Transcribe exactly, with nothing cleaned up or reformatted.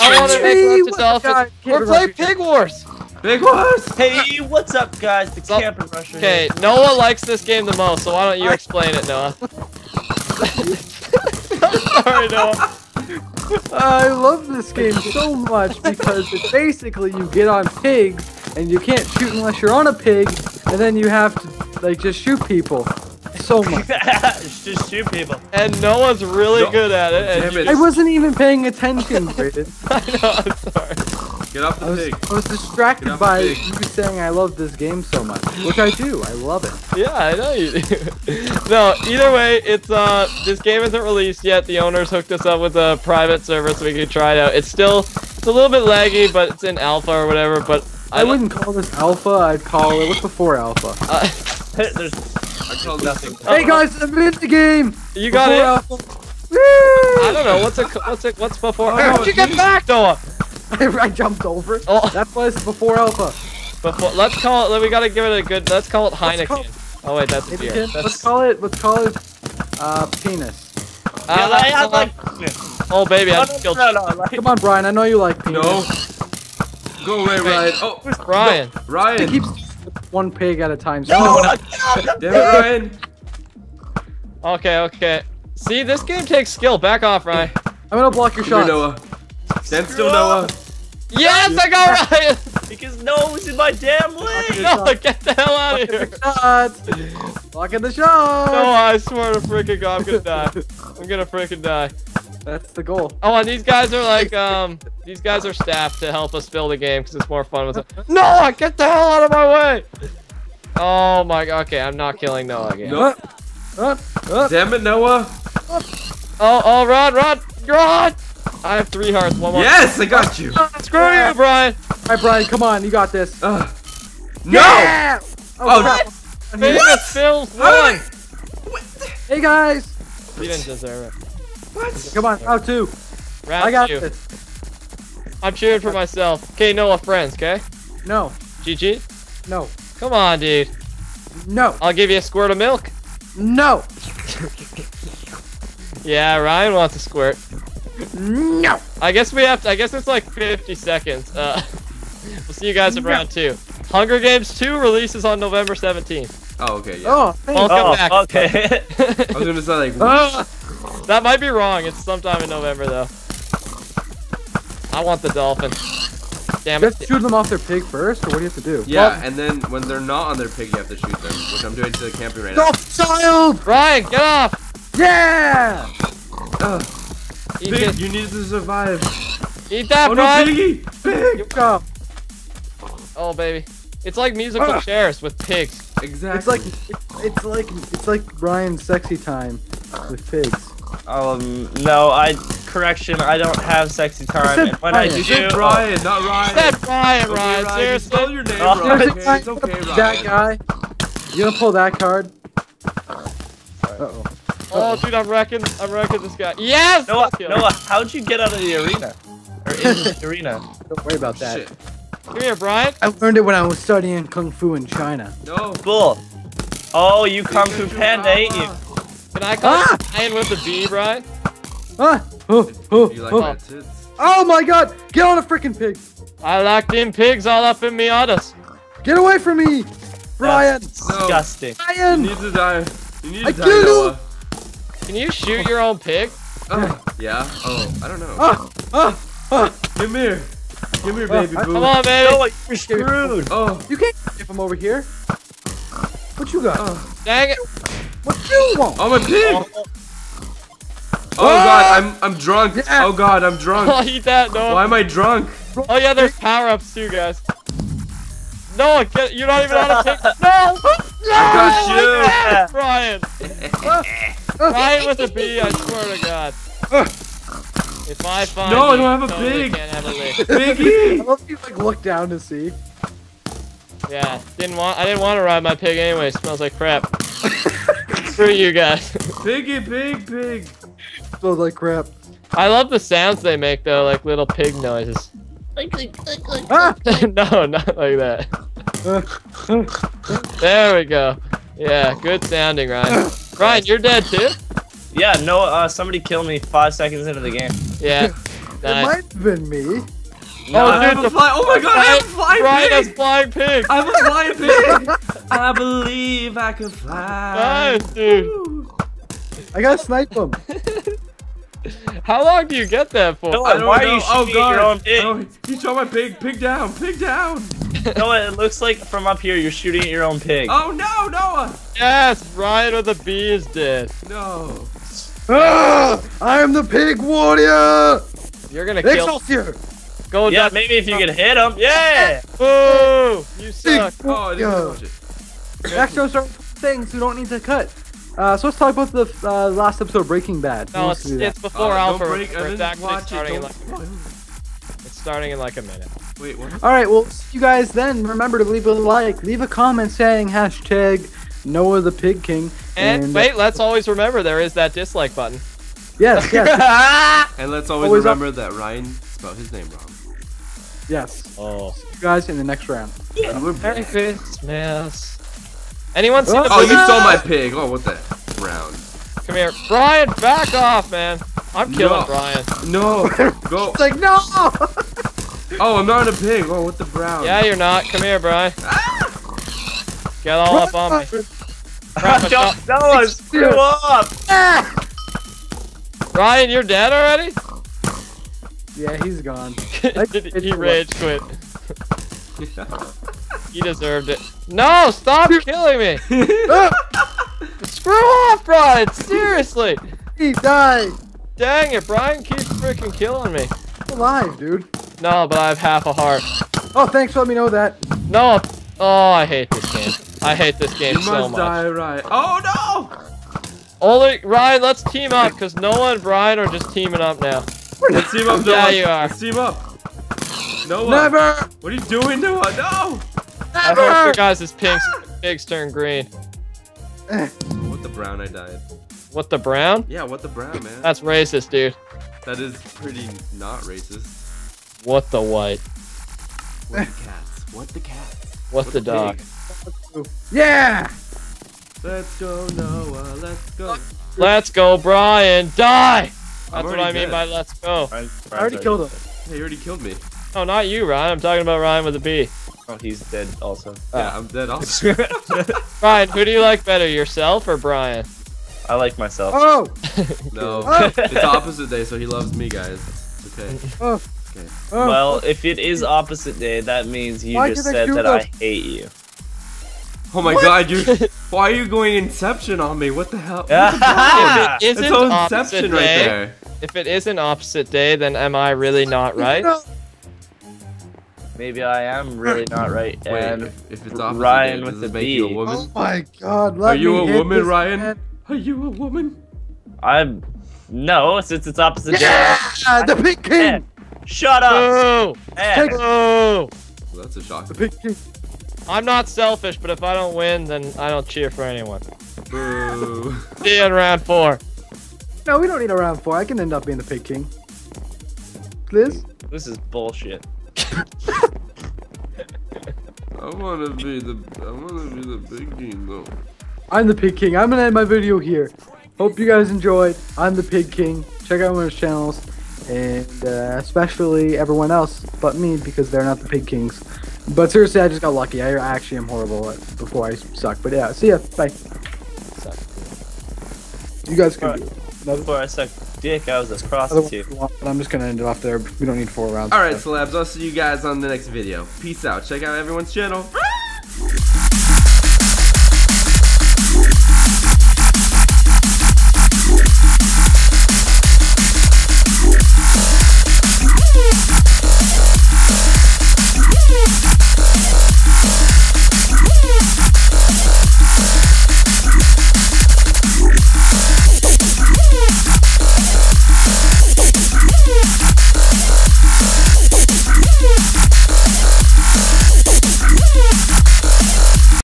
I want to make love to dolphins. We're playing Pig Wars. Pig Wars. Hey, what's up, guys? The so, Camper Rusher. Okay, Noah likes this game the most, so why don't you explain it, Noah? I'm sorry, Noah. I love this game so much because it's basically you get on pigs and you can't shoot unless you're on a pig, and then you have to like just shoot people. So much. Just shoot people. And Noah's really no. good at it. And it. I wasn't even paying attention, Braden. I know, I'm sorry. Get off the I was, pig. I was distracted by you saying I love this game so much, which I do. I love it. Yeah, I know you do. No, either way, it's uh, this game isn't released yet. The owners hooked us up with a private server so we could try it out. It's still, it's a little bit laggy, but it's in alpha or whatever. But I, I wouldn't call this alpha. I'd call it what's before alpha. Uh, there's. I called nothing. Hey guys, I'm in the game. You got before it. I don't know what's a what's a, what's before. How did you get back, Noah? I jumped over. Oh. That was before alpha. Before, let's call it. We gotta give it a good. Let's call it Heineken. Call, oh wait, that's a beer. That's, let's call it. Let's call it. Uh, penis. Uh, yeah, like, I like. Oh baby, I just killed. No, no, no, like, come on, Brian. I know you like penis. No. Go away, Ryan. Oh, Ryan. No, Ryan. He keeps one pig at a time. So no, no, no, no, Ryan. Okay, okay. See, this game takes skill. Back off, Ryan. I'm gonna block your shot. Noah. Stand still, Noah. Yes, I got Ryan! Because Noah was in my damn way! Noah, get the hell out of here! Blocking the shot! No, I swear to freaking God, I'm gonna die. I'm gonna freaking die. That's the goal. Oh, and these guys are like, um, these guys are staff to help us build the game because it's more fun with them. Noah, get the hell out of my way! Oh my God, okay, I'm not killing Noah again. Nope. Up, up. Damn it, Noah! Up. Oh, oh, Rod, Rod, Rod! I have three hearts, one more. Yes, I got you. Oh, screw you, Brian. All right, Brian, come on, you got this. Uh, no. Yeah! Oh, oh crap. What? Phil's won. What? Hey guys. You didn't deserve it. What? Come on, round two. Round I got two. This. I'm cheering for myself. Okay, Noah, friends, okay? No. G G? No. Come on, dude. No. I'll give you a squirt of milk. No. Yeah, Ryan wants a squirt. No. I guess we have to. I guess it's like fifty seconds. Uh, we'll see you guys in no. round two. Hunger Games two releases on November seventeenth. Oh, okay. Yeah. Oh, welcome oh, back. Okay. I was gonna say like. Oh, that might be wrong. It's sometime in November though. I want the dolphin. Damn it. Just shoot them off their pig first, or what do you have to do? Yeah, well, and then when they're not on their pig, you have to shoot them, which I'm doing to the camping right now. Child! Ryan, get off! Yeah! Ugh. Eat Pig, you need to survive. Eat that, oh, Brian! No, Piggy! Pig! Go. Oh, baby. It's like musical uh, chairs with pigs. Exactly. It's like, it, it's like, it's like Brian's sexy time with pigs. Um, no, I, correction, I don't have sexy time. And when Brian. I do, said Brian, oh. not Ryan. I said Brian, okay, Ryan, Ryan, seriously. You spelled your name, oh, Ryan. Okay, it's okay, Ryan. That guy. You gonna pull that card? Uh-oh. Oh, dude, I'm wrecking, I'm wrecking this guy. Yes! Noah, Noah, how'd you get out of the arena? Or in the arena? Don't worry about that. Shit. Come here, Brian. I learned it when I was studying Kung Fu in China. No. Bull. Oh, you Kung Fu Panda, ain't you? Can I call ah! Brian with the B, Brian? Ah! Oh, oh, you like oh. That too? Oh my God! Get on a freaking pig! I locked in pigs all up in Miatas. Get away from me! Brian! That's disgusting. No. Brian! You need to die. You need to I die, Noah. Can you shoot your own pig? Oh, yeah. Oh, I don't know. Oh, oh, oh. Come here. Come here, baby oh, boo. Come on, baby. No, you're screwed. Oh. You can't if I'm over here. What you got? Oh. Dang it. What you want? I'm a pig. Oh, oh God, I'm I'm drunk. Yeah. Oh God, I'm drunk. I'll eat that, Noah. Why am I drunk? Oh yeah, there's power-ups too, guys. No, get, you're not even on a pig. No! No! I got you! Brian! Ryan with a B, I swear to God. If I find no, I don't have a pig. Can't have a Biggie. I love you like look down to see. Yeah, didn't want. I didn't want to ride my pig anyway. It smells like crap. Screw you guys. Piggy, pig, pig. Smells like crap. I love the sounds they make though, like little pig noises. Ah! No, not like that. There we go. Yeah, good sounding, Ryan. Ryan, you're dead too? Yeah, no, uh, somebody killed me five seconds into the game. Yeah. That... It might have been me. No, oh, dude, the fly. Oh my god, I have a flying pig! Right, a flying pig! I have a flying pig! I believe I can fly. Nice, dude. Woo. I gotta snipe him. How long do you get that for? Dylan, I don't why know. Are you oh, god. Your own pig? Oh, he shot my pig. Pig down. Pig down. Noah, it looks like from up here you're shooting at your own pig. Oh no, Noah! Yes, Ryan or the bee is dead. No. Ah, I am the pig warrior. You're gonna Excelsior. Kill. Go yeah, down. Maybe if you can hit him. Yeah. Boo! You suck. Big oh, I didn't watch it. Actually, certain things we don't need to cut. Uh, so let's talk about the uh, last episode of Breaking Bad. No, it's, it's before oh, Alpha. Break, it's actually starting it, in like a minute. It's starting in like a minute. Wait, what? All right, well, you guys then remember to leave a like, leave a comment saying hashtag Noah the Pig King. And, and wait, let's always remember there is that dislike button. Yes, yes. And let's always, always remember up. that Ryan spelled his name wrong. Yes. Oh. See you guys in the next round. Yeah. We're Merry Christmas. Anyone see oh, the pig? Oh, you stole my pig. Oh, what the round? Come here. Brian, back off, man. I'm killing no. Brian. No. Go. It's like, no. Oh, I'm not a pig. Oh, what the brown? Yeah, you're not. Come here, Brian. Ah. Get all up on me. Noah, screw up. Ah. Brian, you're dead already? Yeah, he's gone. Did he rage quit. He deserved it. No, stop killing me! Screw off, Brian! Seriously! He died! Dang it, Brian keeps freaking killing me. I'm alive, dude. No, but I have half a heart. Oh, thanks for letting me know that. No, oh, I hate this game. I hate this game you so much. You must die, Ryan. Oh, no! Only, Ryan, let's team up, because Noah and Brian are just teaming up now. Let's team up, Noah. Yeah, you are. Let's team up. Noah. Never! What are you doing, Noah? No! Never. I hope your guys' pigs, pigs turn green. What the brown I died. What the brown? Yeah, what the brown, man. That's racist, dude. That is pretty not racist. What the white? What the cats? What the cats? What, what the, the dog? Pig. Yeah! Let's go, Noah. Let's go. Let's go, Brian. Die! That's what I dead. mean by let's go. I, I already killed him. Hey, you already killed me. No, not you, Ryan. I'm talking about Ryan with a B. Oh, he's dead also. Yeah, I'm dead also. Ryan, who do you like better, yourself or Brian? I like myself. Oh! No. Oh. It's opposite day, so he loves me, guys. Okay. Oh. Okay. Oh. Well, if it is opposite day, that means you why just said that those? I hate you. Oh my what? God, you're... Why are you going Inception on me? What the hell? If it isn't it's all Inception right there. If it isn't opposite day, then am I really not right? No. Maybe I am really not right. Wait, and if, if it's opposite Ryan day, with the B. Oh my God! Let Are you a woman, Ryan? Man. Are you a woman? I'm. No, since it's opposite yeah! day. Yeah, the Pig King. Dead. Shut up. Pig. Well, that's a shock. The Pig King. I'm not selfish, but if I don't win, then I don't cheer for anyone. Boo. See you in round four. No, we don't need a round four. I can end up being the Pig King. Liz? This is bullshit. I wanna be the I wanna be the Pig King though. I'm the Pig King. I'm gonna end my video here. Hope you guys enjoyed. I'm the Pig King. Check out one of his channels, and uh, especially everyone else but me because they're not the Pig Kings. But seriously, I just got lucky. I actually am horrible at before I suck. But yeah, see ya. Bye. Suck. You guys can do it. Before I sucked dick, I was a prostitute. I'm just gonna end it off there. We don't need four rounds. Alright, celebs, I'll see you guys on the next video. Peace out. Check out everyone's channel.